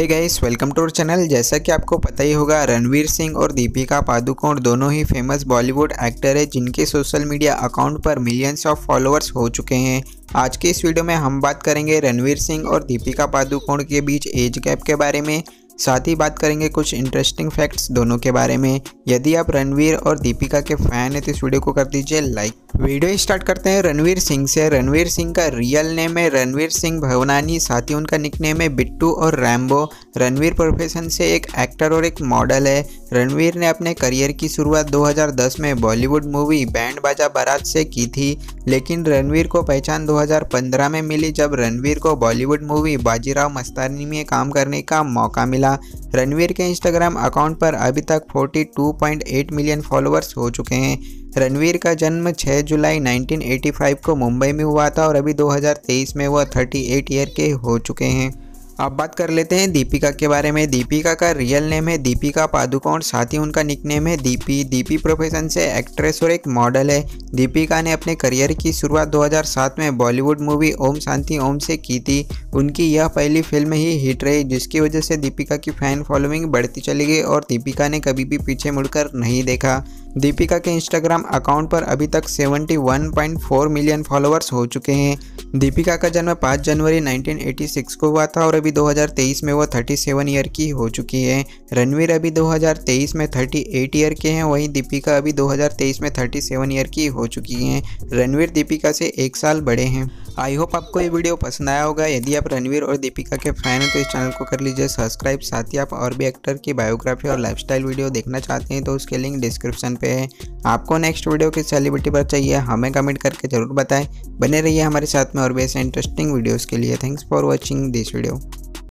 Hey guys welcome to our channel. जैसा कि आपको पता ही होगा, रणवीर सिंह और दीपिका पादुकोण दोनों ही फेमस बॉलीवुड एक्टर है जिनके सोशल मीडिया अकाउंट पर मिलियंस ऑफ फॉलोअर्स हो चुके हैं। आज के इस वीडियो में हम बात करेंगे रणवीर सिंह और दीपिका पादुकोण के बीच एज गैप के बारे में, साथ ही बात करेंगे कुछ इंटरेस्टिंग फैक्ट्स दोनों के बारे में। यदि आप रणवीर और दीपिका के फैन हैं तो इस वीडियो को कर दीजिए लाइक। वीडियो स्टार्ट करते हैं रणवीर सिंह से। रणवीर सिंह का रियल नेम है रणवीर सिंह भवनानी, साथ ही उनका निकनेम है बिट्टू और रैम्बो। रणवीर प्रोफेशन से एक एक्टर और एक मॉडल है। रणवीर ने अपने करियर की शुरुआत 2010 में बॉलीवुड मूवी बैंड बाजा बरात से की थी, लेकिन रणवीर को पहचान 2015 में मिली जब रणवीर को बॉलीवुड मूवी बाजीराव मस्तानी में काम करने का मौका मिला। रणवीर के इंस्टाग्राम अकाउंट पर अभी तक 42.8 मिलियन फॉलोअर्स हो चुके हैं। रणवीर का जन्म 6 जुलाई 1985 को मुंबई में हुआ था और अभी 2023 में वह 38 ईयर के हो चुके हैं। अब बात कर लेते हैं दीपिका के बारे में। दीपिका का रियल नेम है दीपिका पादुकोण, साथ ही उनका निकनेम है दीपी। दीपी प्रोफेशन से एक्ट्रेस और एक मॉडल है। दीपिका ने अपने करियर की शुरुआत 2007 में बॉलीवुड मूवी ओम शांति ओम से की थी। उनकी यह पहली फिल्म ही हिट रही, जिसकी वजह से दीपिका की फैन फॉलोइंग बढ़ती चली गई और दीपिका ने कभी भी पीछे मुड़कर नहीं देखा। दीपिका के इंस्टाग्राम अकाउंट पर अभी तक 71.4 मिलियन फॉलोअर्स हो चुके हैं। दीपिका का जन्म 5 जनवरी 1986 को हुआ था और अभी 2023 में वह 37 ईयर की हो चुकी है। रणवीर अभी 2023 में 38 ईयर के हैं, वहीं दीपिका अभी 2023 में 37 ईयर की हो चुकी हैं। रणवीर दीपिका से 1 साल बड़े हैं। आई होप आपको ये वीडियो पसंद आया होगा। यदि आप रणवीर और दीपिका के फैन हैं तो इस चैनल को कर लीजिए सब्सक्राइब। साथ ही आप और भी एक्टर की बायोग्राफी और लाइफस्टाइल वीडियो देखना चाहते हैं तो उसके लिंक डिस्क्रिप्शन पे है। आपको नेक्स्ट वीडियो किस सेलिब्रिटी पर चाहिए हमें कमेंट करके जरूर बताएं। बने रहिए हमारे साथ में और भी ऐसे इंटरेस्टिंग वीडियोज़ के लिए। Thanks for watching this video.